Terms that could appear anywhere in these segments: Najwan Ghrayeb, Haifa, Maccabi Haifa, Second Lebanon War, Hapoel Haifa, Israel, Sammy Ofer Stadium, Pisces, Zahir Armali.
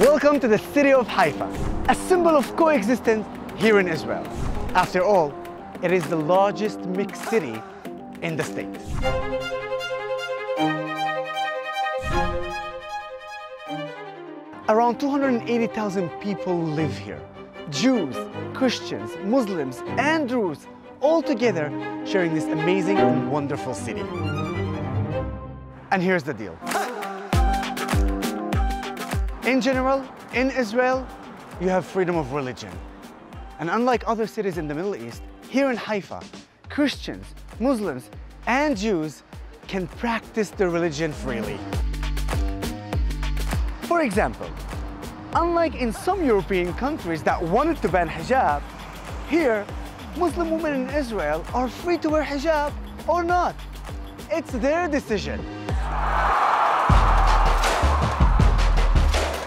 Welcome to the city of Haifa, a symbol of coexistence here in Israel. After all, it is the largest mixed city in the state. Around 280,000 people live here. Jews, Christians, Muslims, and Druze, all together sharing this amazing and wonderful city. And here's the deal. In general, in Israel, you have freedom of religion. And unlike other cities in the Middle East, here in Haifa, Christians, Muslims, and Jews can practice their religion freely. For example, unlike in some European countries that wanted to ban hijab, here, Muslim women in Israel are free to wear hijab or not. It's their decision.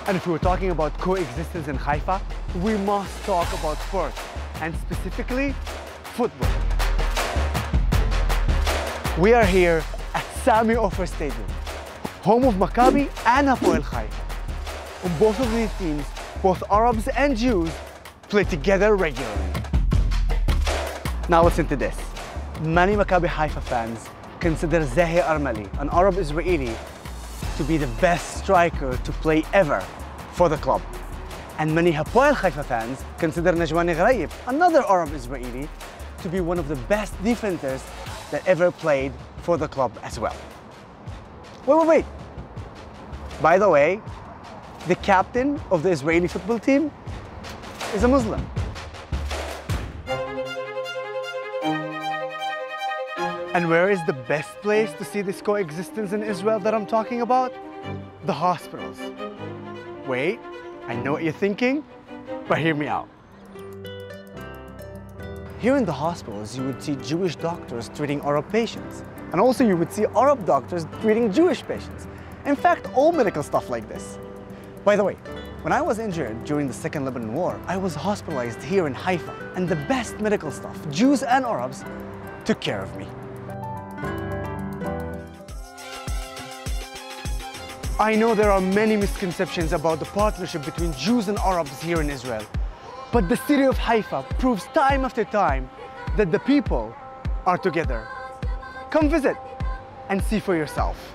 And if we're talking about coexistence in Haifa, we must talk about sports, and specifically, football. We are here at Sammy Ofer Stadium, home of Maccabi and Hapoel Haifa. And both of these teams, both Arabs and Jews, play together regularly. Now listen to this. Many Maccabi Haifa fans consider Zahir Armali, an Arab Israeli, to be the best striker to play ever for the club. And many Hapoel Haifa fans consider Najwan Ghrayeb, another Arab Israeli, to be one of the best defenders that ever played for the club as well. Wait. By the way, the captain of the Israeli football team is a Muslim. And where is the best place to see this coexistence in Israel that I'm talking about? The hospitals. Wait, I know what you're thinking, but hear me out. Here in the hospitals, you would see Jewish doctors treating Arab patients. And also you would see Arab doctors treating Jewish patients. In fact, all medical stuff like this. By the way, when I was injured during the Second Lebanon War, I was hospitalized here in Haifa, and the best medical staff, Jews and Arabs, took care of me. I know there are many misconceptions about the partnership between Jews and Arabs here in Israel, but the city of Haifa proves time after time that the people are together. Come visit and see for yourself.